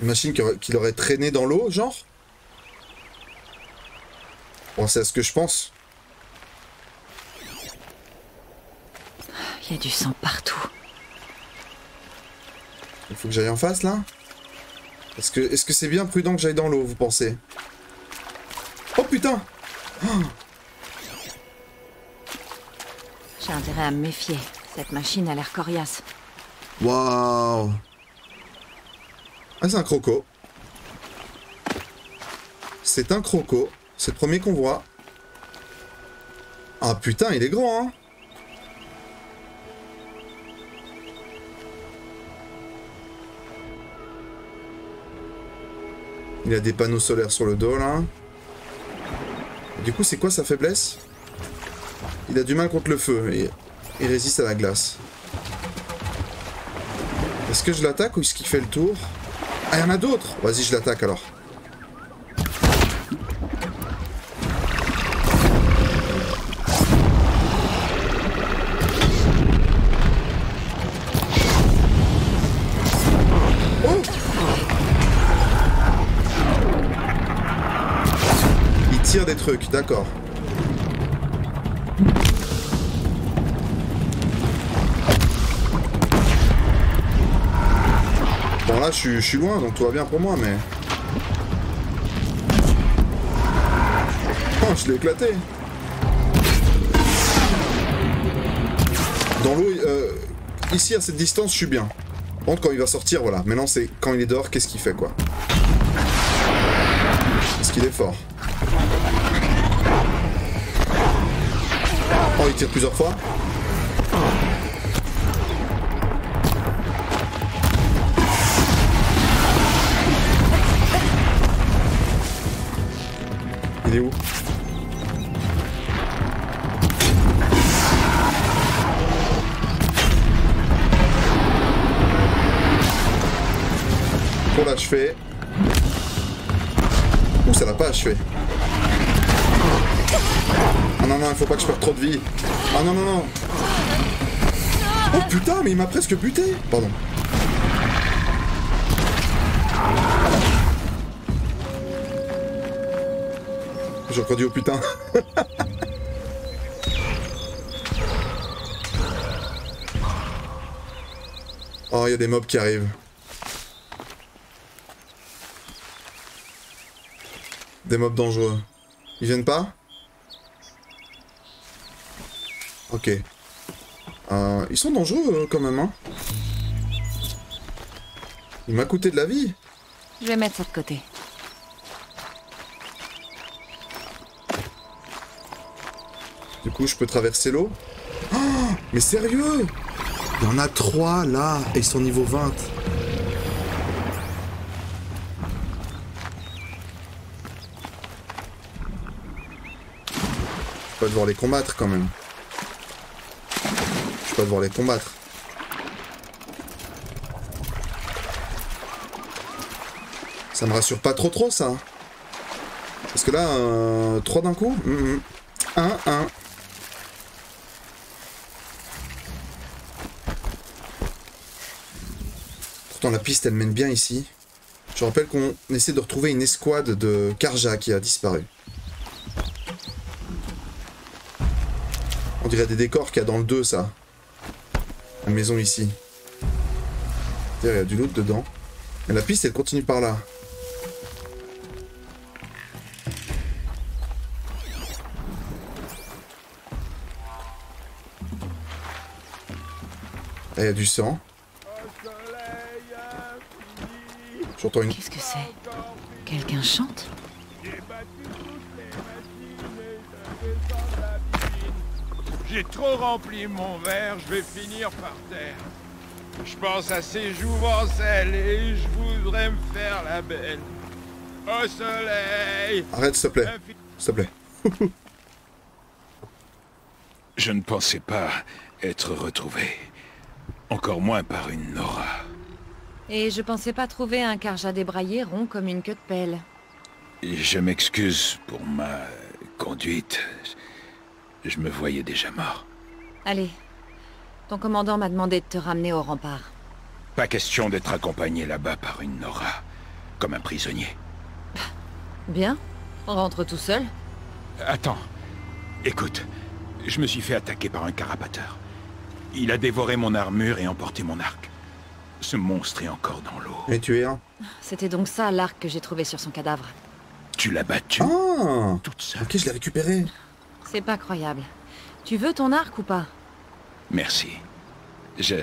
Une machine qu'il aurait traîné dans l'eau, genre? Bon, c'est à ce que je pense. Il y a du sang partout. Il faut que j'aille en face, là? Est-ce que est-ce que c'est bien prudent que j'aille dans l'eau, vous pensez? Oh, putain! Oh. J'ai intérêt à me méfier. Cette machine a l'air coriace. Waouh! Ah, c'est un croco. C'est un croco. C'est le premier qu'on voit. Ah putain, il est grand, hein. Il a des panneaux solaires sur le dos, là. Et du coup, c'est quoi sa faiblesse? Il a du mal contre le feu et il résiste à la glace. Est-ce que je l'attaque ou est-ce qu'il fait le tour? Ah, il y en a d'autres. Vas-y, je l'attaque, alors. Des trucs, d'accord. Bon, là, je suis loin, donc tout va bien pour moi, mais... Oh, je l'ai éclaté. Dans l'eau, euh, ici, à cette distance, je suis bien. Par contre, quand il va sortir, voilà. Maintenant, c'est quand il est dehors, qu'est-ce qu'il fait, quoi. Est-ce qu'il est fort? Oh, il tire plusieurs fois. Il est où? Pour l'achever. Ouh, ça va pas achever. Ah non, non, il faut pas que je perde trop de vie. Ah non, non, non. Oh putain, mais il m'a presque buté. Pardon. Je reconduis au putain. Oh, il y a des mobs qui arrivent. Des mobs dangereux. Ils viennent pas? Ok. Euh, ils sont dangereux quand même, hein. Il m'a coûté de la vie. Je vais mettre ça de côté. Du coup, je peux traverser l'eau. Oh, mais sérieux? Il y en a trois là, et ils sont niveau vingt. Je vais devoir les combattre quand même. Je vais devoir les combattre. Ça me rassure pas trop trop ça. Parce que là, euh, trois d'un coup. Mmh, un, un. Pourtant la piste elle mène bien ici. Je rappelle qu'on essaie de retrouver une escouade de Karja qui a disparu. On dirait des décors qu'il y a dans le deux, ça. La maison ici. Il y a du loot dedans. Et la piste, elle continue par là. Là, il y a du sang. J'entends une... Qu'est-ce que c'est? Quelqu'un chante? J'ai trop rempli mon verre, je vais finir par terre. Je pense à ces jouvencelles et je voudrais me faire la belle. Au soleil. Arrête, s'il te plaît. S'il te plaît. Je ne pensais pas être retrouvé. Encore moins par une Nora. Et je pensais pas trouver un Karja débraillé rond comme une queue de pelle. Et je m'excuse pour ma conduite. Je me voyais déjà mort. Allez. Ton commandant m'a demandé de te ramener au rempart. Pas question d'être accompagné là-bas par une Nora. Comme un prisonnier. Bien. On rentre tout seul. Attends. Écoute. Je me suis fait attaquer par un carapateur. Il a dévoré mon armure et emporté mon arc. Ce monstre est encore dans l'eau. Et tu es un. C'était donc ça l'arc que j'ai trouvé sur son cadavre. Tu l'as battu. Ah, toute seule. Ok, je l'ai récupéré. C'est pas croyable. Tu veux ton arc ou pas? Merci. Je...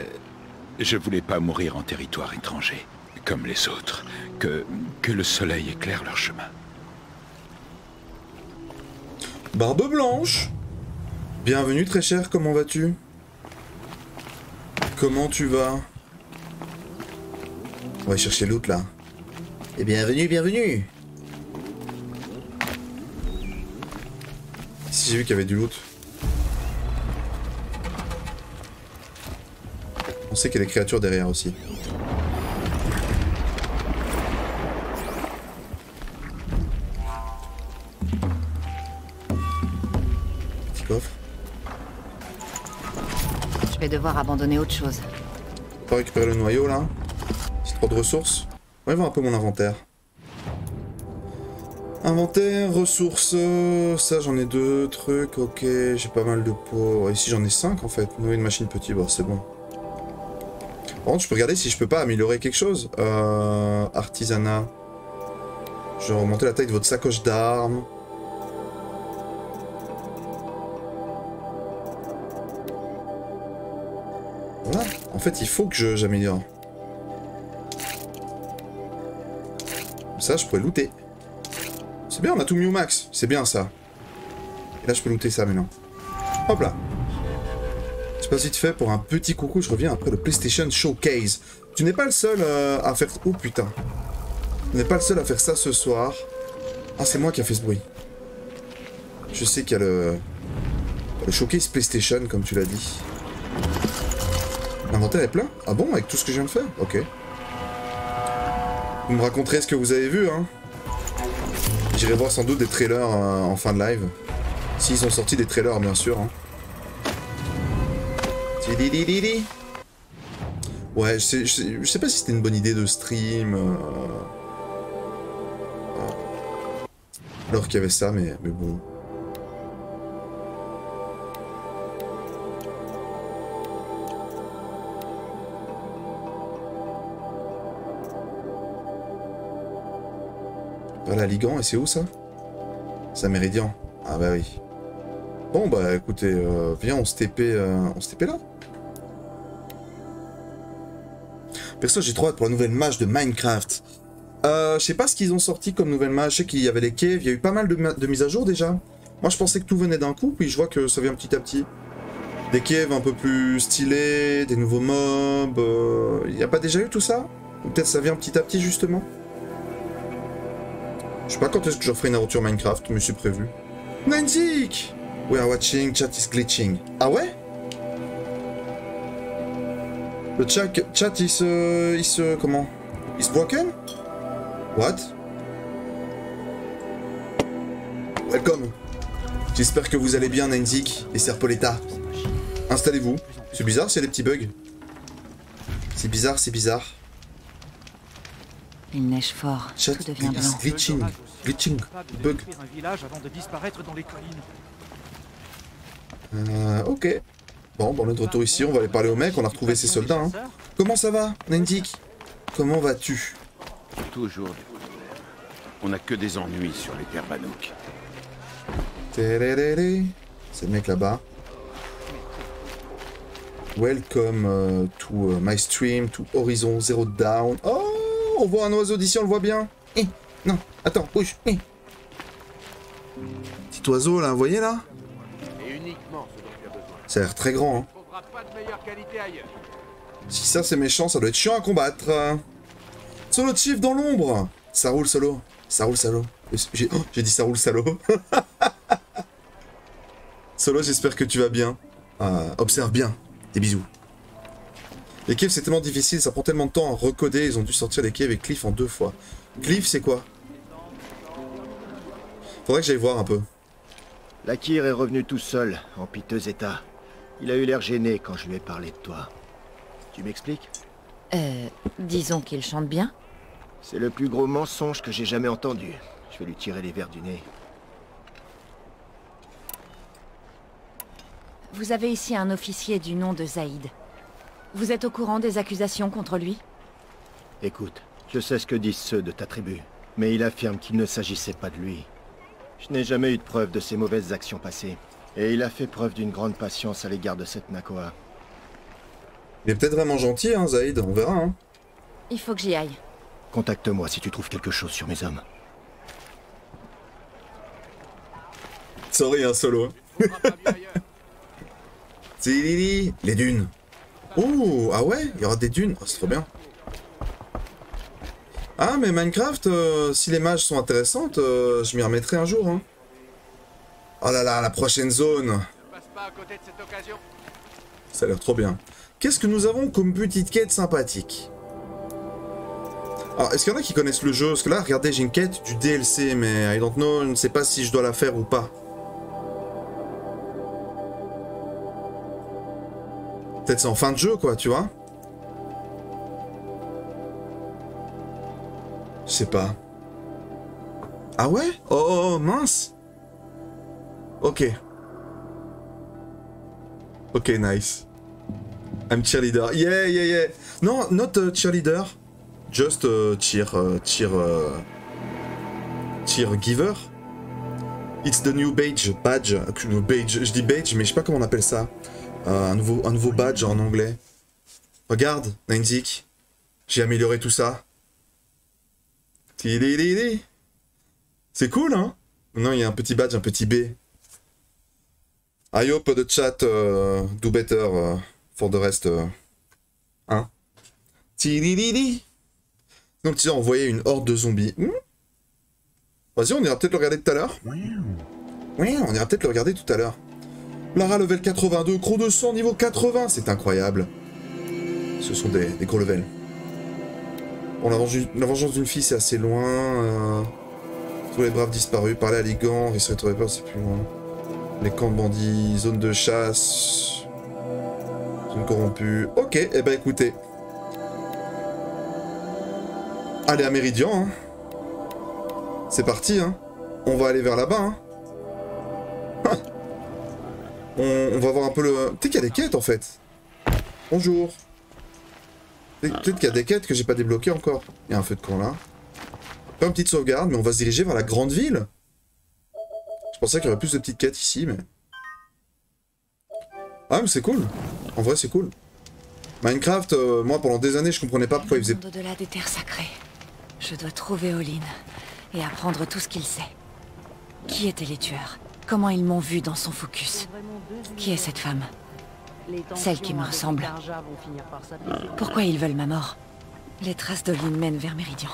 Je voulais pas mourir en territoire étranger, comme les autres. Que... Que le soleil éclaire leur chemin. Barbe blanche. Bienvenue très cher, comment vas-tu? Comment tu vas? On va chercher l'autre là. Et bienvenue, bienvenue. Si j'ai vu qu'il y avait du loot. On sait qu'il y a des créatures derrière aussi. Petit coffre. Je vais devoir abandonner autre chose. On peut récupérer le noyau là. C'est trop de ressources. On va voir un peu mon inventaire. Inventaire, ressources, ça j'en ai deux trucs, ok, j'ai pas mal de pots. Ici j'en ai cinq en fait, nourrir une machine petit, bon c'est bon. Par contre je peux regarder si je peux pas améliorer quelque chose. Euh, artisanat, je vais remonter la taille de votre sacoche d'armes. Voilà, en fait il faut que j'améliore. Comme ça je pourrais looter. C'est bien, on a tout mis au max. C'est bien, ça. Et là, je peux looter ça, maintenant. Hop là. C'est pas vite fait pour un petit coucou. Je reviens après le PlayStation Showcase. Tu n'es pas le seul euh, à faire... Oh, putain. Tu n'es pas le seul à faire ça ce soir. Ah, c'est moi qui a fait ce bruit. Je sais qu'il y a le... le Showcase PlayStation, comme tu l'as dit. L'inventaire est plein? Ah bon, avec tout ce que je viens de faire? Ok. Vous me raconterez ce que vous avez vu, hein. J'irai voir sans doute des trailers euh, en fin de live. S'ils ont sorti des trailers, bien sûr. Hein. Ouais, je sais, je sais, je sais pas si c'était une bonne idée de stream. Euh... Alors qu'il y avait ça, mais, mais bon. Voilà, Ligan, et c'est où ça? C'est à Méridian. Ah bah oui. Bon bah écoutez, euh, viens on se T P, euh, on se T P là. Perso j'ai trop hâte pour la nouvelle mage de Minecraft. Euh, je sais pas ce qu'ils ont sorti comme nouvelle mage, je sais qu'il y avait les caves, il y a eu pas mal de, de mises à jour déjà. Moi je pensais que tout venait d'un coup, puis je vois que ça vient petit à petit. Des caves un peu plus stylées, des nouveaux mobs, euh, il n'y a pas déjà eu tout ça? Ou peut-être ça vient petit à petit justement? Je sais pas quand est-ce que je ferai une aventure Minecraft, mais c'est prévu. Nainzik! We are watching, chat is glitching. Ah ouais? Le chat, chat il se... il se... comment? Il se broken? What? Welcome! J'espère que vous allez bien, Nainzik et Serpoleta. Installez-vous. C'est bizarre, c'est les petits bugs. C'est bizarre, c'est bizarre. Il neige fort, chat, tout devient blanc. Glitching, glitching, bug. Euh, ok. Bon, bon, on est de retour ici, on va aller parler au mec, on a retrouvé ses soldats. Hein. Comment ça va, Nainzik? Comment vas-tu? Toujours. On a que des ennuis sur les terres Bannouk. C'est le mec là-bas. Welcome to my stream, to Horizon Zero Dawn. Oh! On voit un oiseau d'ici, on le voit bien. Eh, non, attends, bouge. Eh. Petit oiseau là, vous voyez là? Ça a l'air très grand. Hein. Si ça c'est méchant, ça doit être chiant à combattre. Solo Chief dans l'ombre. Ça roule solo. Ça roule solo. J'ai oh, dit ça roule solo. Solo, j'espère que tu vas bien. Euh, observe bien. Des bisous. Les caves c'est tellement difficile, ça prend tellement de temps à recoder, ils ont dû sortir les caves et Cliff en deux fois. Cliff c'est quoi? Faudrait que j'aille voir un peu. Lakir est revenu tout seul, en piteux état. Il a eu l'air gêné quand je lui ai parlé de toi. Tu m'expliques? Euh, disons qu'il chante bien. C'est le plus gros mensonge que j'ai jamais entendu. Je vais lui tirer les verres du nez. Vous avez ici un officier du nom de Zaïd. Vous êtes au courant des accusations contre lui? Écoute, je sais ce que disent ceux de ta tribu, mais il affirme qu'il ne s'agissait pas de lui. Je n'ai jamais eu de preuve de ses mauvaises actions passées, et il a fait preuve d'une grande patience à l'égard de cette Nakoa. Il est peut-être vraiment gentil, hein, Zaïd, on verra, hein. Il faut que j'y aille. Contacte-moi si tu trouves quelque chose sur mes hommes. Sorry, hein, Solo. C'est Lili, les dunes. Oh, ah ouais, il y aura des dunes, oh, c'est trop bien. Ah mais Minecraft, euh, si les mages sont intéressantes, euh, je m'y remettrai un jour. Hein. Oh là là, la prochaine zone. Ça a l'air trop bien. Qu'est-ce que nous avons comme petite quête sympathique? Alors, est-ce qu'il y en a qui connaissent le jeu? Parce que là, regardez, j'ai une quête du D L C, mais I don't know, je ne sais pas si je dois la faire ou pas. Peut-être c'est en fin de jeu, quoi, tu vois. Je sais pas. Ah ouais? Oh, oh, oh, mince. Ok. Ok, nice. I'm cheerleader. Yeah, yeah, yeah. Non, not uh, cheerleader. Just uh, cheer, uh, cheer, uh, cheer giver. It's the new badge. Badge. Badge. Je dis badge, mais je sais pas comment on appelle ça. Euh, un, nouveau, un nouveau badge en anglais. Regarde, Nainzik. J'ai amélioré tout ça. C'est cool, hein? Maintenant, il y a un petit badge, un petit B. I hope the chat uh, do better uh, for the rest. Uh. Hein? Donc, tu as envoyé une horde de zombies. Hmm? Vas-y, on ira peut-être le regarder tout à l'heure. Oui, on ira peut-être le regarder tout à l'heure. Lara level quatre-vingt-deux, Croc de sang niveau quatre-vingts, c'est incroyable. Ce sont des, des gros levels. Bon, la vengeance d'une fille, c'est assez loin. Euh... Tous les braves disparus, par là les gangs, ils se retrouvaient pas, c'est plus loin. Les camps de bandits, zone de chasse, zone corrompue. Ok, et eh ben écoutez. Allez à Méridian, hein. C'est parti, hein. On va aller vers là-bas, hein. on, on va voir un peu le... Peut-être qu'il y a des quêtes, en fait. Bonjour. Peut-être qu'il y a des quêtes que j'ai pas débloquées encore. Il y a un feu de camp là. Pas une petite sauvegarde, mais on va se diriger vers la grande ville. Je pensais qu'il y aurait plus de petites quêtes ici, mais... Ah, mais c'est cool. En vrai, c'est cool. Minecraft, euh, moi, pendant des années, je comprenais pas pourquoi il faisait... Au-delà des terres sacrées, je dois trouver Olin et apprendre tout ce qu'il sait. Qui étaient les tueurs? Comment ils m'ont vu dans son focus? Qui est cette femme? Celle qui me ressemble. Pourquoi ils veulent ma mort? Les traces d'Olin mènent vers Méridian.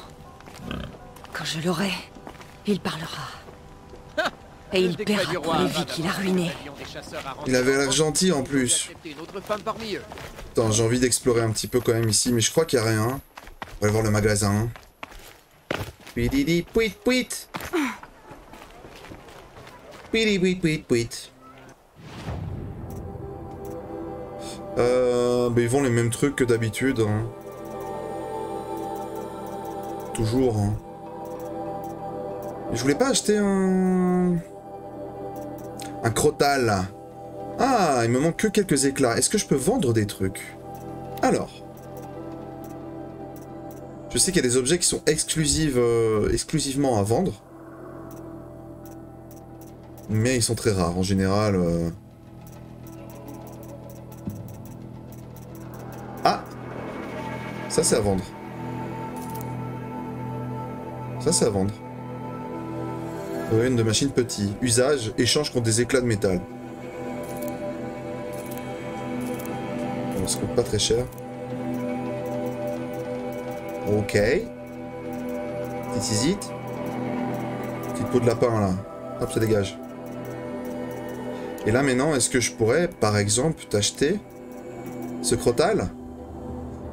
Quand je l'aurai, il parlera. Et il paiera pour les vies qu'il a ruinées. Il avait l'air gentil en plus. Attends, j'ai envie d'explorer un petit peu quand même ici, mais je crois qu'il n'y a rien. On va aller voir le magasin. Pouit, pouit, pouit. Pouit, pouit, pouit, pouit. Euh, bah ils vendent les mêmes trucs que d'habitude. Hein. Toujours. Hein. Je voulais pas acheter un... Un Crotal. Ah, il me manque que quelques éclats. Est-ce que je peux vendre des trucs? Alors. Je sais qu'il y a des objets qui sont exclusives, euh, exclusivement à vendre. Mais ils sont très rares. En général... Euh... Ah! Ça, c'est à vendre. Ça, c'est à vendre. Une de machine petit. Usage, échange contre des éclats de métal. On se coûte pas très cher. Ok. Petite hésite. Petite peau de lapin là. Hop, ça dégage. Et là maintenant, est-ce que je pourrais, par exemple, t'acheter ce crotal?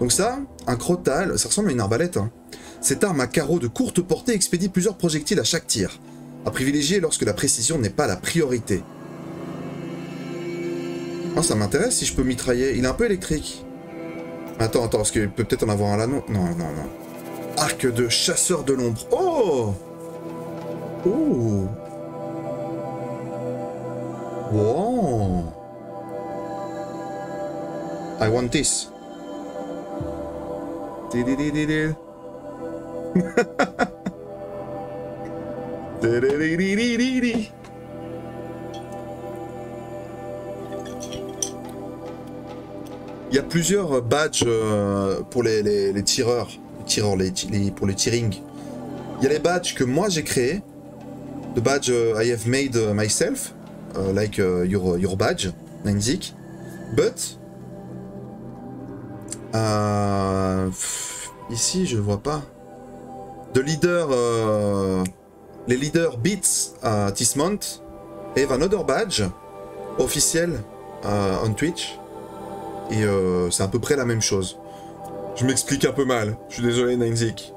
Donc ça, un crotal, ça ressemble à une arbalète. Hein. Cette arme à carreaux de courte portée expédie plusieurs projectiles à chaque tir. À privilégier lorsque la précision n'est pas la priorité. Oh, ça m'intéresse si je peux mitrailler. Il est un peu électrique. Attends, attends, parce qu'il peut peut-être en avoir un là. Non, non, non, non. Arc de chasseur de l'ombre. Oh! Oh! Wow! I want this. Il y a plusieurs badges pour les, les, les tireurs, les tireurs les, les, pour les tirings. Il y a les badges que moi j'ai créés, le badge I have made myself, uh, like uh, your, your badge, Nainzik. But, uh, pff, ici je vois pas. The leader. Uh, Les leaders beats uh, this month have another badge officiel uh, on Twitch. Et euh, c'est à peu près la même chose. Je m'explique un peu mal. Je suis désolé, Nainzik.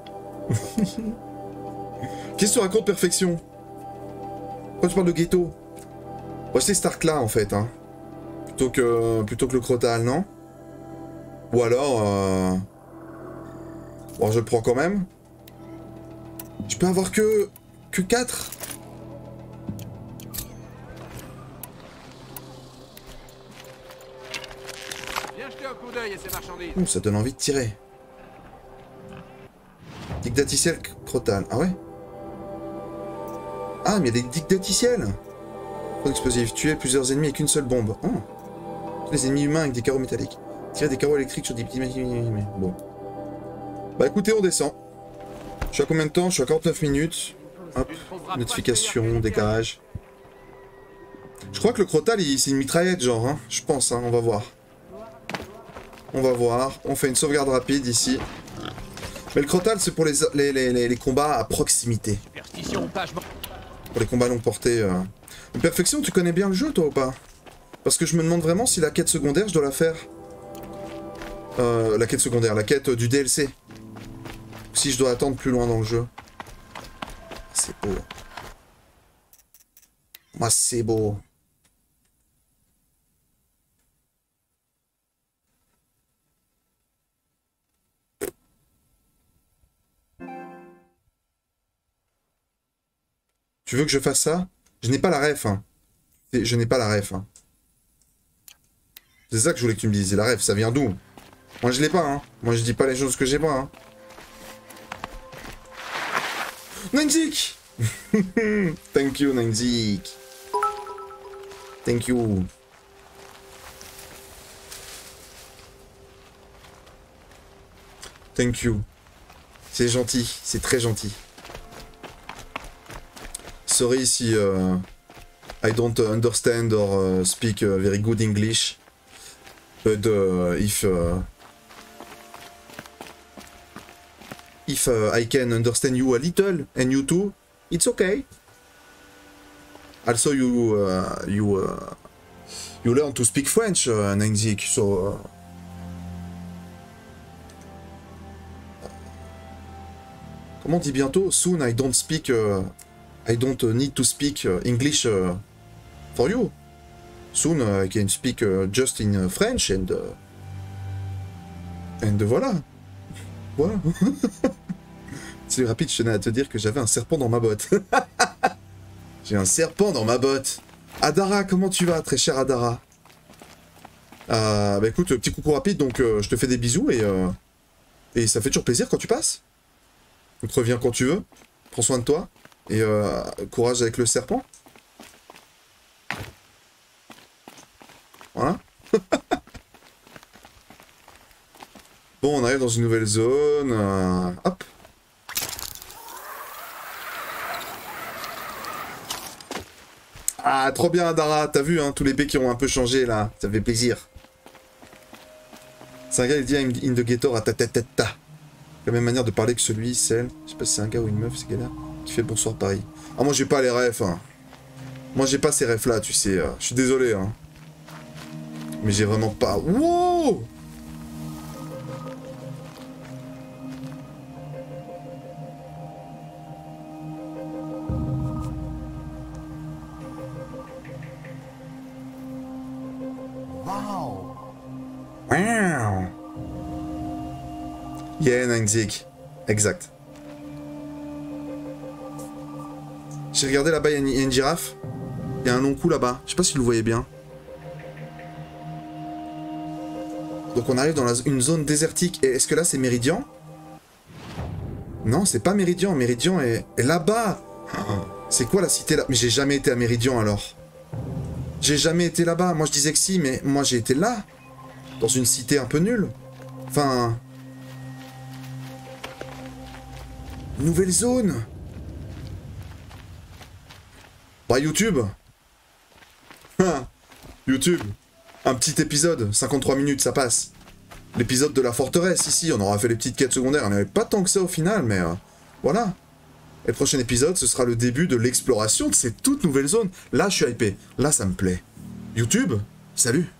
Qu'est-ce que tu racontes, Perfection? Pourquoi tu parles de ghetto? Moi, c'est cet arc-là, en fait. Hein. Plutôt, que, plutôt que le crotal, non? Ou alors... Euh... Bon, je le prends quand même. Je peux avoir que... Que quatre. Viens jeter un coup d'œil à ces marchandises. Ouh, ça donne envie de tirer. Dictaticiel crotal. Ah ouais. Ah, mais il y a des dictaticiels. Explosif. Tuer plusieurs ennemis avec une seule bombe. Oh. Tous les ennemis humains avec des carreaux métalliques. Tirer des carreaux électriques sur des petits... Bon. Bah écoutez, on descend. Je suis à combien de temps? Je suis à quarante-neuf minutes. Hop, notification, dégage. Je crois que le crotal, c'est une mitraillette, genre, hein. Je pense, hein, on va voir. On va voir, on fait une sauvegarde rapide ici. Mais le crotal, c'est pour les, les, les, les combats à proximité. Pour les combats longue portée. Euh... Perfection, tu connais bien le jeu, toi, ou pas? Parce que je me demande vraiment si la quête secondaire, je dois la faire. Euh, la quête secondaire, la quête du D L C. Si je dois attendre plus loin dans le jeu. C'est beau. Moi, c'est beau. Tu veux que je fasse ça? Je n'ai pas la ref. Hein. Je n'ai pas la ref. Hein. C'est ça que je voulais que tu me dises. La ref, ça vient d'où? Moi, je l'ai pas. Hein. Moi, je dis pas les choses que j'ai pas. Hein. Nainzik. Thank you, Nainzik. Thank you. Thank you. C'est gentil. C'est très gentil. Sorry si uh, I don't understand or uh, speak uh, very good English, but uh, if uh, if uh, I can understand you a little and you too, it's okay. Also, you uh, you uh, you learn to speak French, uh, Nainzik, so. Uh, comment on dit bientôt? Soon I don't speak. Uh, I don't need to speak English uh, for you. Soon uh, I can speak uh, just in French and... Uh, and uh, voilà. Voilà. C'est rapide, je tenais à te dire que j'avais un serpent dans ma botte. J'ai un serpent dans ma botte. Adara, comment tu vas, très cher Adara? euh, Bah écoute, petit coucou rapide, donc euh, je te fais des bisous et... Euh, et ça fait toujours plaisir quand tu passes. Donc reviens quand tu veux. Prends soin de toi. Et euh, courage avec le serpent. Voilà. Bon, on arrive dans une nouvelle zone. Euh, hop. Ah, trop bien, Adara. T'as vu, hein, tous les baies qui ont un peu changé, là. Ça fait plaisir. C'est un gars, il dit in the ghetto, à ta ta ta ta. La même manière de parler que celui, celle. Je sais pas si c'est un gars ou une meuf, ces gars-là. Qui fait bonsoir Paris. Ah moi j'ai pas les refs. Hein. Moi j'ai pas ces refs là, tu sais. Euh, je suis désolé. Hein. Mais j'ai vraiment pas. Wow. Wow. Wow. Yeah, Nainzik. Exact. J'ai regardé là-bas, il y, y a une girafe. Il y a un long cou là-bas. Je sais pas si vous le voyez bien. Donc on arrive dans la, une zone désertique. Et est-ce que là c'est Méridian? Non, c'est pas Méridian. Méridian est, est là-bas. C'est quoi la cité là? Mais j'ai jamais été à Méridian alors. J'ai jamais été là-bas. Moi je disais que si, mais moi j'ai été là. Dans une cité un peu nulle. Enfin... Nouvelle zone. Bah YouTube. YouTube. Un petit épisode, cinquante-trois minutes, ça passe. L'épisode de la forteresse, ici, on aura fait les petites quêtes secondaires, on n'avait pas tant que ça au final, mais euh, voilà. Et le prochain épisode, ce sera le début de l'exploration de ces toutes nouvelles zones. Là, je suis hypé. Là, ça me plaît. YouTube, salut.